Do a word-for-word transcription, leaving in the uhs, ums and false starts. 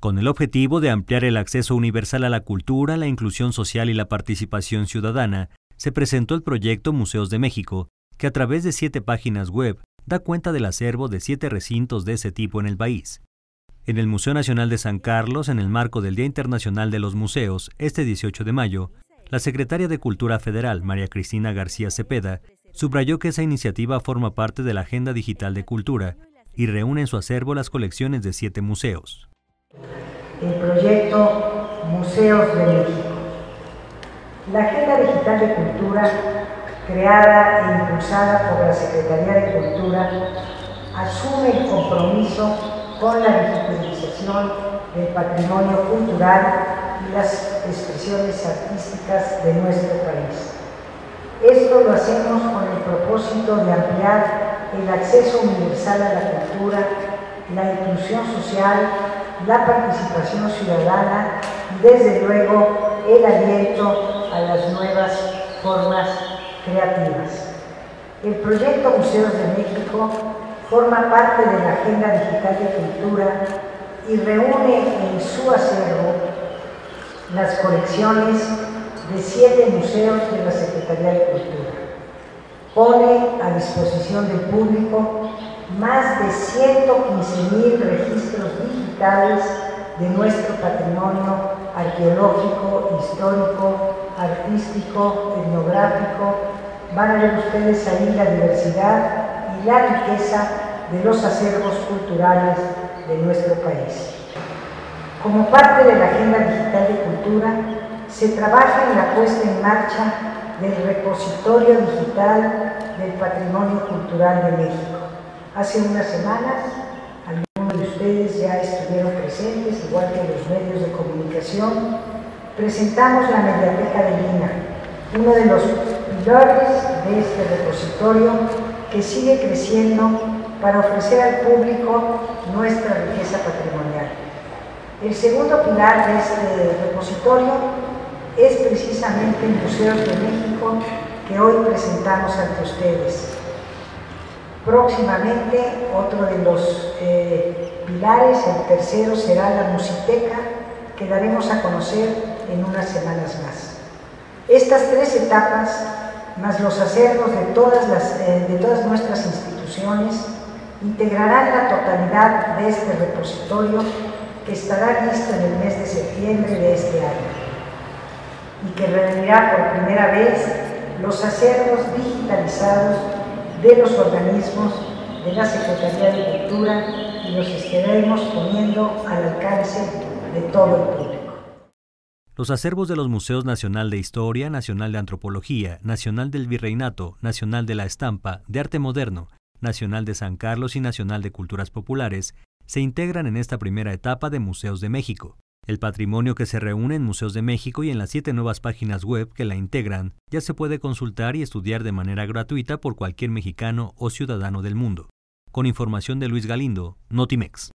con el objetivo de ampliar el acceso universal a la cultura, la inclusión social y la participación ciudadana, se presentó el proyecto Museos de México, que a través de siete páginas web da cuenta del acervo de siete recintos de ese tipo en el país. En el Museo Nacional de San Carlos, en el marco del Día Internacional de los Museos, este dieciocho de mayo, la Secretaria de Cultura Federal, María Cristina García Cepeda, subrayó que esa iniciativa forma parte de la Agenda Digital de Cultura y reúne en su acervo las colecciones de siete museos. El proyecto Museos de México. La Agenda Digital de Cultura, creada e impulsada por la Secretaría de Cultura, asume el compromiso con la digitalización del patrimonio cultural y las expresiones artísticas de nuestro país. Esto lo hacemos con el propósito de ampliar el acceso universal a la cultura, la inclusión social, la participación ciudadana y, desde luego, el aliento a las nuevas formas creativas. El proyecto Museos de México forma parte de la Agenda Digital de Cultura y reúne en su acervo las colecciones de siete museos de la Secretaría de Cultura. Pone a disposición del público más de ciento quince mil registros digitales de nuestro patrimonio arqueológico, histórico, artístico, etnográfico. Van a ver ustedes ahí la diversidad y la riqueza de los acervos culturales de nuestro país. Como parte de la Agenda Digital de Cultura, se trabaja en la puesta en marcha del Repositorio Digital del Patrimonio Cultural de México. Hace unas semanas, algunos de ustedes ya estuvieron presentes, igual que los medios de comunicación, presentamos la Mediateca de Lina, uno de los pilares de este repositorio que sigue creciendo para ofrecer al público nuestra riqueza patrimonial. El segundo pilar de este repositorio es precisamente el Museo de México que hoy presentamos ante ustedes. Próximamente, otro de los eh, pilares, el tercero, será la Musiteca, que daremos a conocer en unas semanas más. Estas tres etapas, más los acervos de todas, las, eh, de todas nuestras instituciones, integrarán la totalidad de este repositorio que estará listo en el mes de septiembre de este año y que reunirá por primera vez los acervos digitalizados de los organismos de la Secretaría de Cultura y los estaremos poniendo al alcance de todo el público. Los acervos de los Museos Nacional de Historia, Nacional de Antropología, Nacional del Virreinato, Nacional de la Estampa, de Arte Moderno, Nacional de San Carlos y Nacional de Culturas Populares se integran en esta primera etapa de Museos de México. El patrimonio que se reúne en Museos de México y en las siete nuevas páginas web que la integran ya se puede consultar y estudiar de manera gratuita por cualquier mexicano o ciudadano del mundo. Con información de Luis Galindo, Notimex.